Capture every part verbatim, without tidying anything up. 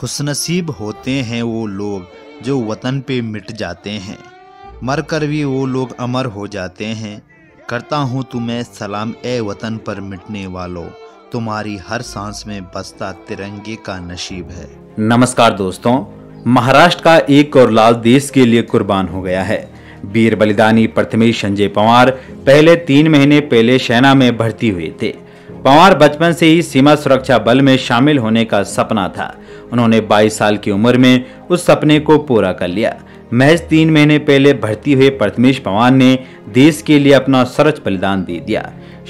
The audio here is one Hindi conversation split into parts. खुशनसीब होते हैं वो लोग जो वतन पे मिट जाते हैं, मरकर भी वो लोग अमर हो जाते हैं। करता हूँ तुम्हें सलाम ए वतन पर मिटने वालों, तुम्हारी हर सांस में बसता तिरंगे का नशीब है। नमस्कार दोस्तों, महाराष्ट्र का एक और लाल देश के लिए कुर्बान हो गया है। वीर बलिदानी प्रथमेश संजय पवार पहले तीन महीने पहले सेना में भर्ती हुए थे। पवार बचपन से ही सीमा सुरक्षा बल में शामिल होने का सपना था। उन्होंने बाईस साल की उम्र में उस सपने को पूरा कर लिया। महज तीन महीने पहले भर्ती हुए प्रथमेश पवार ने देश के लिए अपना सर्वोच्च बलिदान दे दिया।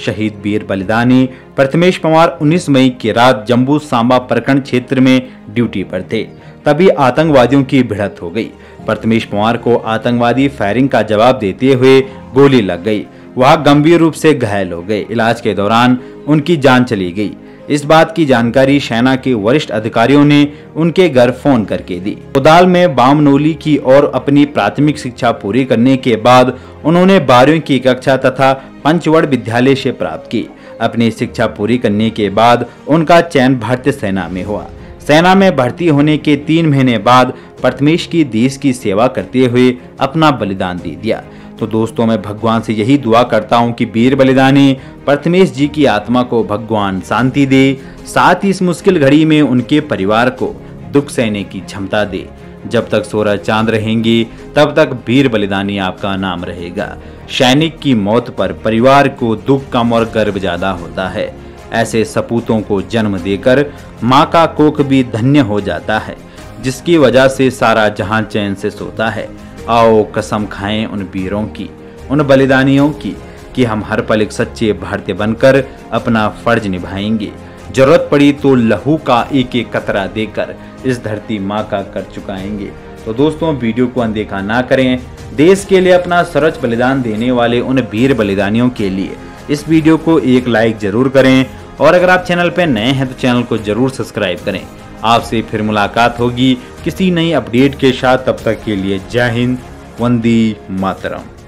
शहीद वीर बलिदानी प्रथमेश पवार उन्नीस मई की रात जम्बू सांबा प्रखंड क्षेत्र में ड्यूटी पर थे, तभी आतंकवादियों की भिड़ंत हो गई। प्रथमेश पवार को आतंकवादी फायरिंग का जवाब देते हुए गोली लग गई। वह गंभीर रूप से घायल हो गए। इलाज के दौरान उनकी जान चली गई। इस बात की जानकारी सेना के वरिष्ठ अधिकारियों ने उनके घर फोन करके दी। कोदाल में बामनोली की ओर अपनी प्राथमिक शिक्षा पूरी करने के बाद उन्होंने बारहवीं की कक्षा तथा पंचवड़ विद्यालय से प्राप्त की। अपनी शिक्षा पूरी करने के बाद उनका चयन भारतीय सेना में हुआ। सेना में भर्ती होने के तीन महीने बाद प्रथमेश की देश की सेवा करते हुए अपना बलिदान दे दिया। तो दोस्तों, मैं भगवान से यही दुआ करता हूं कि वीर बलिदानी प्रथमेश जी की आत्मा को भगवान शांति दे, साथ ही इस मुश्किल घड़ी में उनके परिवार को दुख सहने की क्षमता दे। जब तक सूरज चांद रहेंगे तब तक वीर बलिदानी आपका नाम रहेगा। सैनिक की मौत पर परिवार को दुख कम और गर्व ज्यादा होता है। ऐसे सपूतों को जन्म देकर माँ का कोख भी धन्य हो जाता है, जिसकी वजह से सारा जहां चैन से सोता है। आओ कसम खाएं उन वीरों की, उन बलिदानियों की, कि हम हर पल एक सच्चे भारतीय बनकर अपना फर्ज निभाएंगे। जरूरत पड़ी तो लहू का एक एक कतरा देकर इस धरती माँ का कर चुकाएंगे। तो दोस्तों, वीडियो को अनदेखा ना करें। देश के लिए अपना सर्वोच्च बलिदान देने वाले उन वीर बलिदानियों के लिए इस वीडियो को एक लाइक जरूर करें, और अगर आप चैनल पर नए हैं तो चैनल को जरूर सब्सक्राइब करें। आपसे फिर मुलाकात होगी किसी नई अपडेट के साथ। तब तक के लिए जय हिंद, वंदे मातरम।